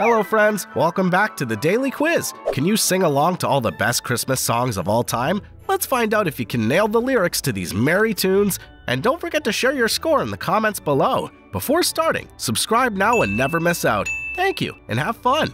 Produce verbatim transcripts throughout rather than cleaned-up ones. Hello friends, welcome back to the Daily Quiz. Can you sing along to all the best Christmas songs of all time? Let's find out if you can nail the lyrics to these merry tunes, and don't forget to share your score in the comments below. Before starting, subscribe now and never miss out. Thank you, and have fun.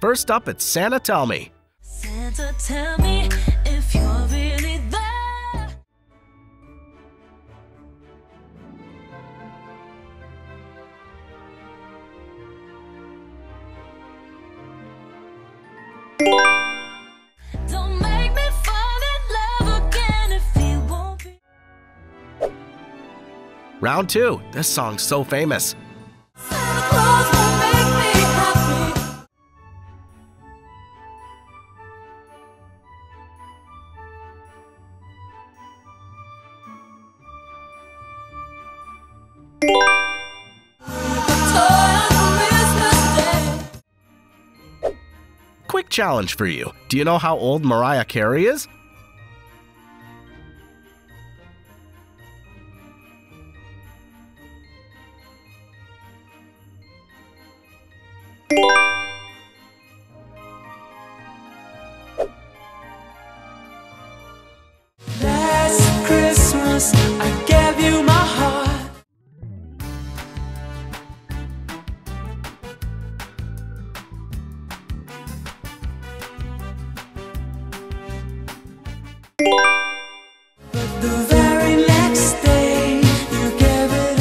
First up, it's Santa Tell Me. Santa tell me if you're really there. Don't make me fall in love again if you won't be. Round two. This song's so famous. Quick challenge for you. Do you know how old Mariah Carey is? Last Christmas, I gave you my heart. The very next day, you gave it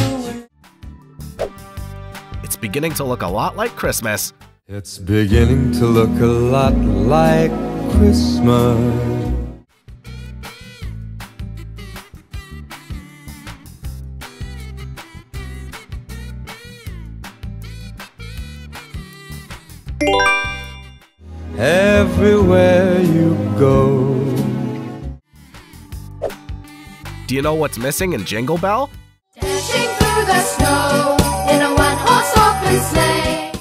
away. It's beginning to look a lot like Christmas. It's beginning to look a lot like Christmas. Everywhere you go. Do you know what's missing in Jingle Bell? Dashing through the snow in a one-horse open sleigh.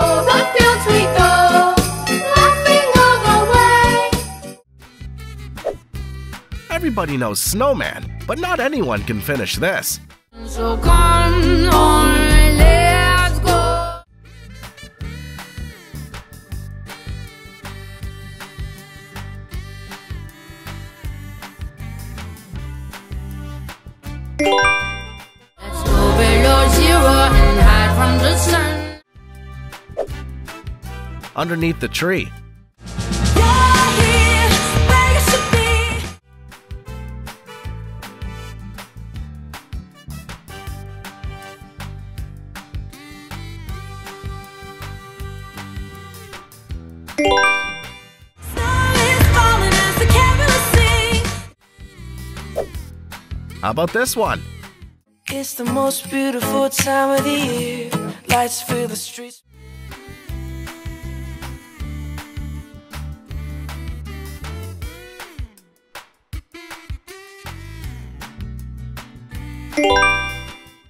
Over the fields we go, laughing all the way. Everybody knows Snowman, but not anyone can finish this. So come on, let's go. Let's go below zero and hide from the sun. Underneath the tree. How about this one? It's the most beautiful time of the year. Lights fill the streets.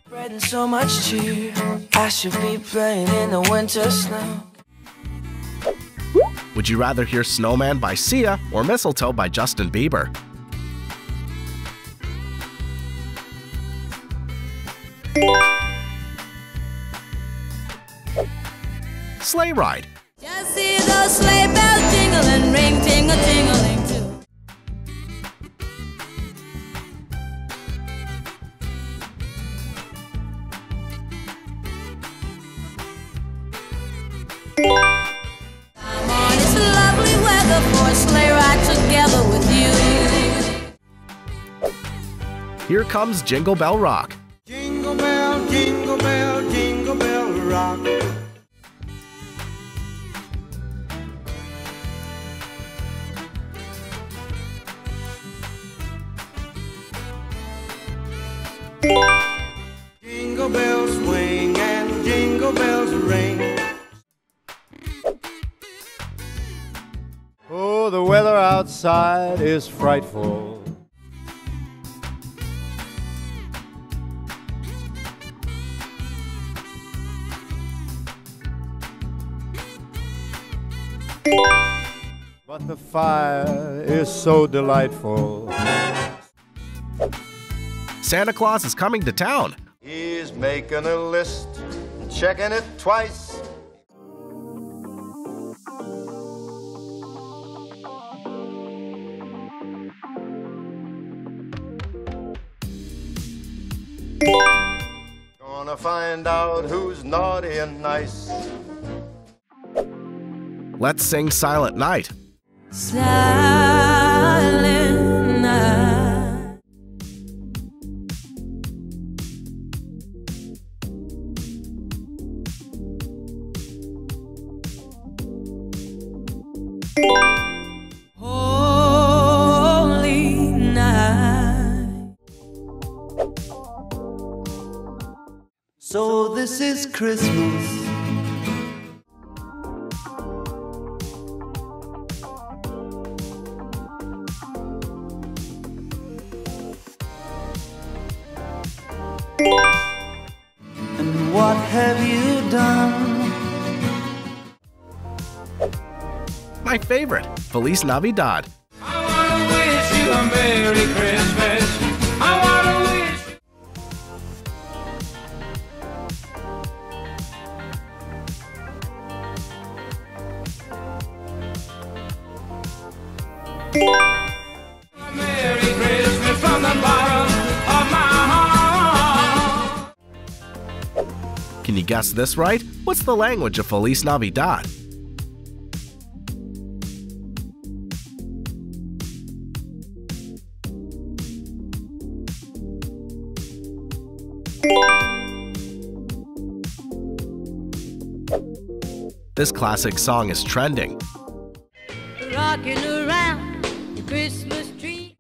Spreading so much cheer. I should be playing in the winter snow. Would you rather hear Snowman by Sia or Mistletoe by Justin Bieber? Sleigh ride. Just see those sleigh bells jingle and ring, tingle, tingling too. I'm on this lovely weather for a sleigh ride together with you. Here comes Jingle Bell Rock. Jingle bell, jingle bell, jingle bell rock. Jingle bells swing and jingle bells ring. Oh, the weather outside is frightful. But the fire is so delightful. Santa Claus is coming to town. He's making a list, checking it twice. Gonna find out who's naughty and nice. Let's sing Silent Night. Silent night. Holy night. So this is Christmas. What have you done? My favorite, Feliz Navidad. I want to wish you a Merry Christmas. I want to wish a Merry Christmas from the bottom of my heart. Can you guess this right? What's the language of Feliz Navidad? This classic song is trending. Rocking around the Christmas tree.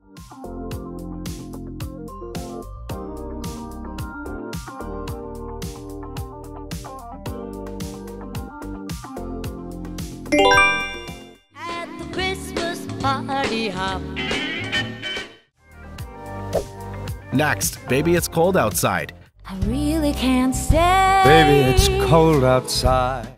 At the Christmas party hop. Next, Baby It's Cold Outside. I really can't stay. Baby, it's cold outside.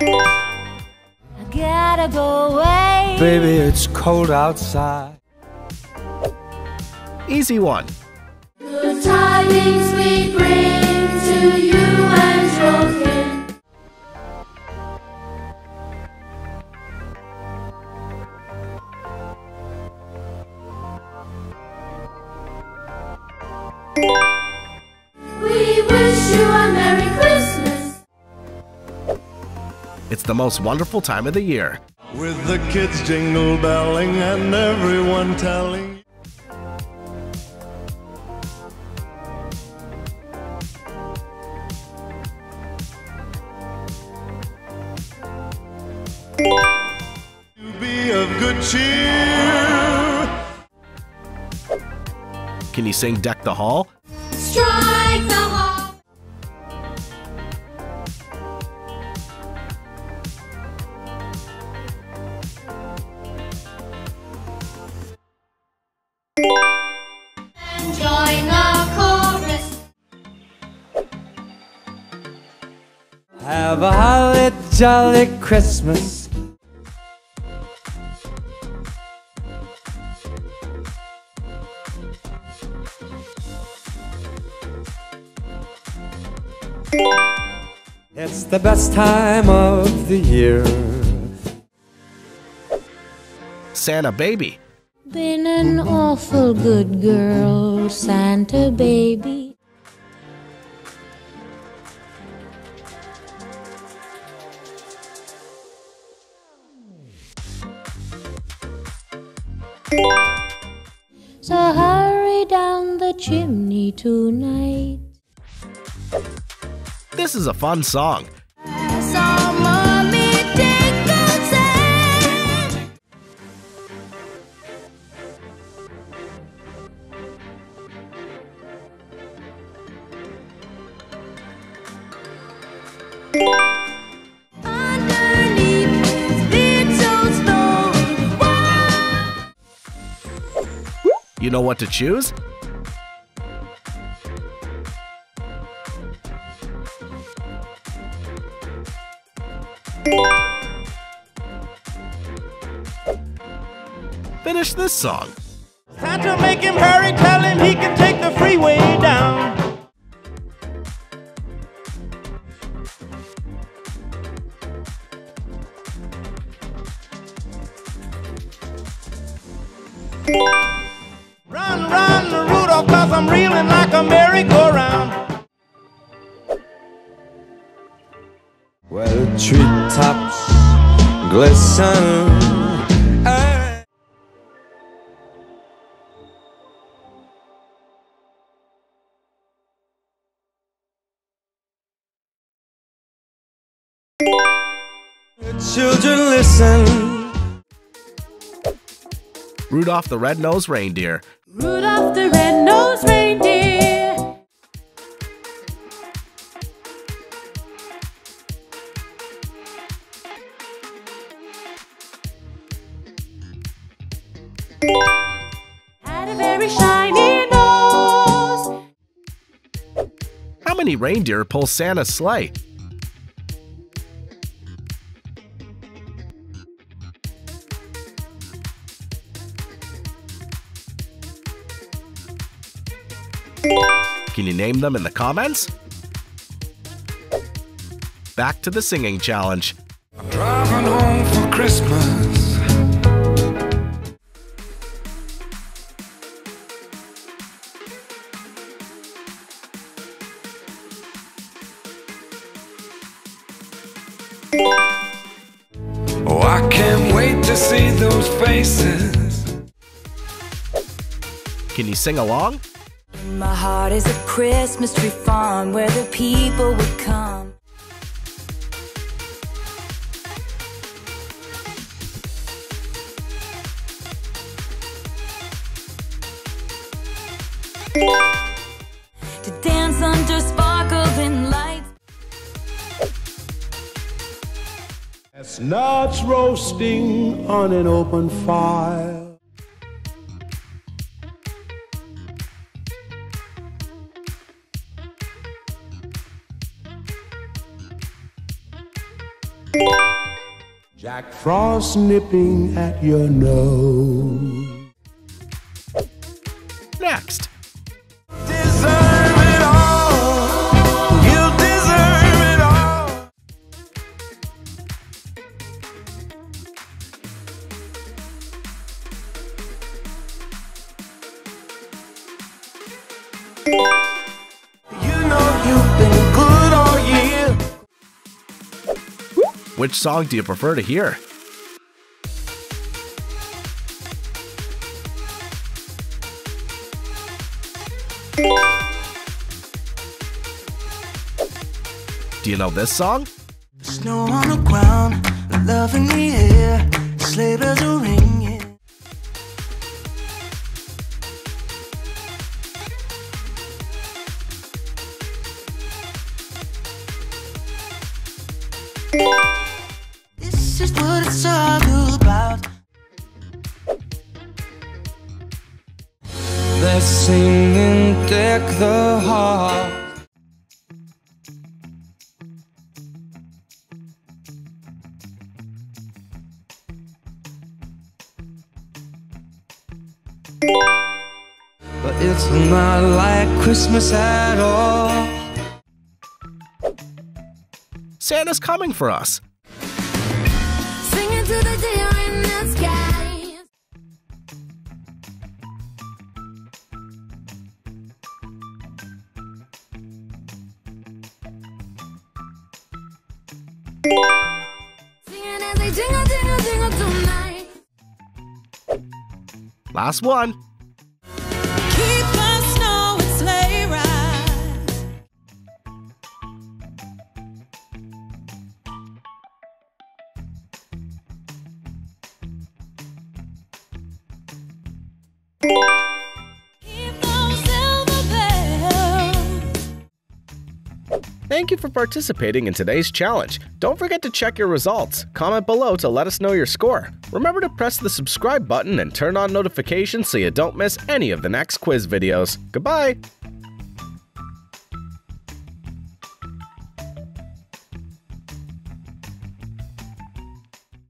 I gotta go away. Baby, it's cold outside. Easy one. Good tidings we bring to you and your kin. We wish you a Merry Christmas. It's the most wonderful time of the year. With the kids jingle belling and everyone telling. To be of good cheer. Can you sing Deck the Hall? Strike the hall. And join the chorus. Have a holly jolly Christmas. It's the best time of the year. Santa Baby. Been an awful good girl, Santa Baby. So hurry down the chimney tonight. This is a fun song. You know what to choose? Finish this song. Time to make him hurry, tell him he can take the freeway down. Run, run, Rudolph, 'cause I'm reeling like a merry-go-round. Where the treetops glisten. Children, listen. Rudolph the Red-Nosed Reindeer. Rudolph the Red-Nosed Reindeer. Had a very shiny nose. How many reindeer pull Santa's sleigh? Can you name them in the comments? Back to the singing challenge. I'm driving home for Christmas. Oh, I can't wait to see those faces. Can you sing along? My heart is a Christmas tree farm where the people would come. To dance under sparkling lights. Chestnuts roasting on an open fire. Jack Frost nipping at your nose. Next. Deserve it all. You deserve it all. You know you've been good all year. Which song do you prefer to hear? Do you know this song? Snow on the ground, love in the air, sleigh bells are ringing. This is what it's all about. They're singing Deck the Hall. But it's not like Christmas at all. Santa's coming for us. Singing to the deer in the sky. Singing as they jingle, jingle, jingle tonight. Last one. Thank you for participating in today's challenge. Don't forget to check your results. Comment below to let us know your score. Remember to press the subscribe button and turn on notifications so you don't miss any of the next quiz videos. Goodbye!